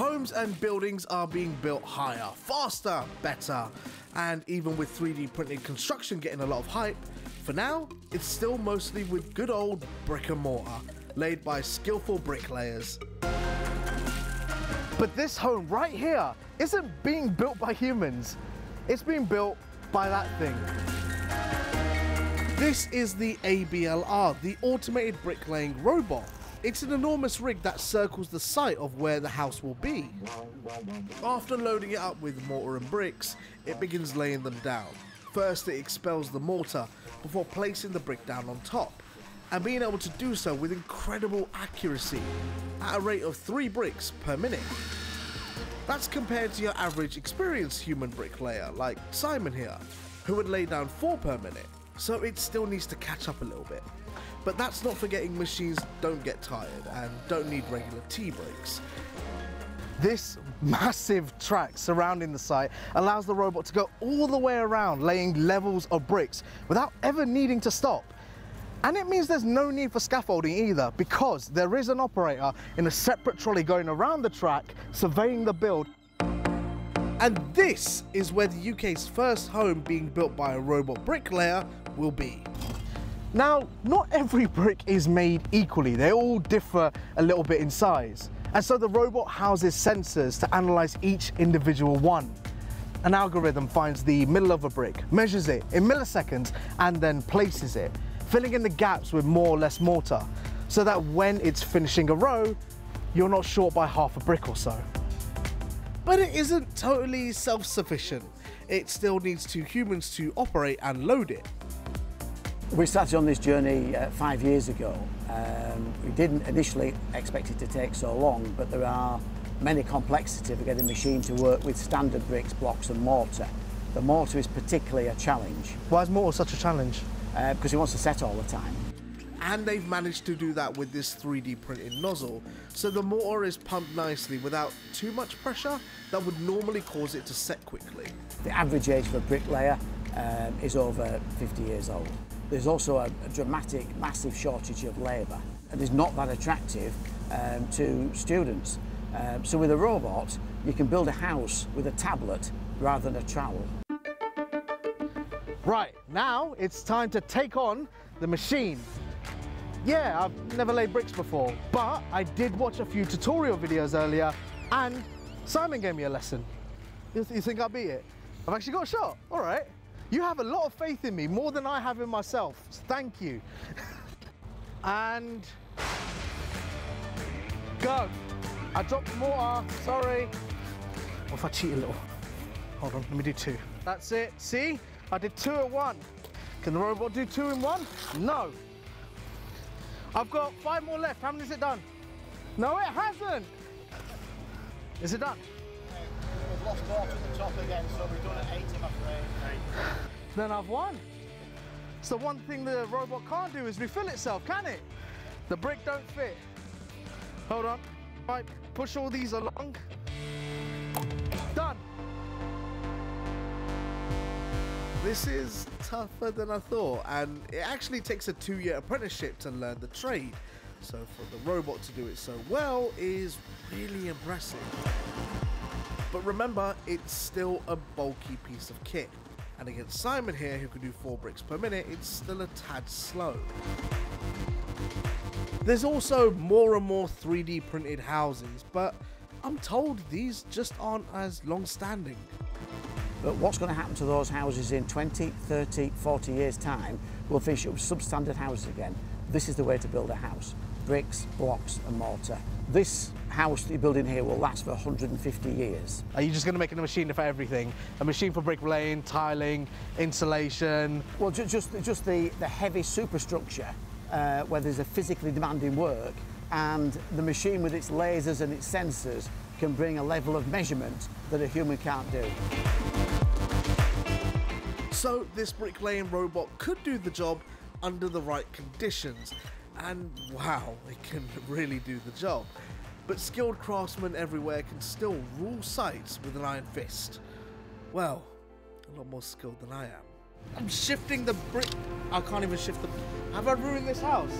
homes and buildings are being built higher, faster, better. And even with 3D printed construction getting a lot of hype, for now, it's still mostly with good old brick and mortar, laid by skillful bricklayers. But this home right here isn't being built by humans. It's being built by that thing. This is the ABLR, the automated bricklaying robot. It's an enormous rig that circles the site of where the house will be. After loading it up with mortar and bricks, it begins laying them down. First, it expels the mortar before placing the brick down on top, and being able to do so with incredible accuracy at a rate of 3 bricks per minute. That's compared to your average experienced human bricklayer like Simon here, who would lay down 4 per minute, so it still needs to catch up a little bit. But that's not forgetting machines don't get tired and don't need regular tea breaks. This massive track surrounding the site allows the robot to go all the way around laying levels of bricks without ever needing to stop. And it means there's no need for scaffolding either, because there is an operator in a separate trolley going around the track, surveying the build. And this is where the UK's first home being built by a robot bricklayer will be. Now, not every brick is made equally. They all differ a little bit in size. And so the robot houses sensors to analyse each individual one. An algorithm finds the middle of a brick, measures it in milliseconds, and then places it, filling in the gaps with more or less mortar, so that when it's finishing a row, you're not short by half a brick or so. But it isn't totally self-sufficient. It still needs 2 humans to operate and load it. We started on this journey 5 years ago. We didn't initially expect it to take so long, but there are many complexities of getting a machine to work with standard bricks, blocks and mortar. The mortar is particularly a challenge. Why is mortar such a challenge? Because he wants to set all the time. And they've managed to do that with this 3D printed nozzle, so the mortar is pumped nicely without too much pressure that would normally cause it to set quickly. The average age of a bricklayer is over 50 years old. There's also a dramatic, massive shortage of labour, and it's not that attractive to students. So with a robot, you can build a house with a tablet rather than a trowel. Right, now it's time to take on the machine. Yeah, I've never laid bricks before, but I did watch a few tutorial videos earlier, and Simon gave me a lesson. You think I'll beat it? I've actually got a shot, all right. You have a lot of faith in me, more than I have in myself, so thank you. And go. I dropped the mortar, sorry. What if I cheat a little? Hold on, let me do 2. That's it, see? I did 2 at 1. Can the robot do 2 in 1? No. I've got 5 more left. How many is it done? No, it hasn't. Is it done? We've lost off at the top again, so we've done at 8, I'm afraid. 8. Then I've won. So one thing the robot can't do is refill itself, can it? The brick don't fit. Hold on. Right, push all these along. Done. This is tougher than I thought, and it actually takes a 2-year apprenticeship to learn the trade, so for the robot to do it so well is really impressive. But remember, it's still a bulky piece of kit, and against Simon here, who can do 4 bricks per minute, it's still a tad slow. There's also more and more 3D printed houses, but I'm told these just aren't as long-standing. But what's going to happen to those houses in 20, 30, 40 years' time? We'll finish up substandard houses again. This is the way to build a house. Bricks, blocks and mortar. This house that you're building here will last for 150 years. Are you just going to make a machine for everything? A machine for bricklaying, tiling, insulation? Well, just the heavy superstructure where there's a physically demanding work, and the machine with its lasers and its sensors can bring a level of measurement that a human can't do. So this bricklaying robot could do the job under the right conditions, and wow, it can really do the job. But skilled craftsmen everywhere can still rule sites with an iron fist. Well, a lot more skilled than I am. I'm shifting the brick. I can't even shift the... Have I ruined this house?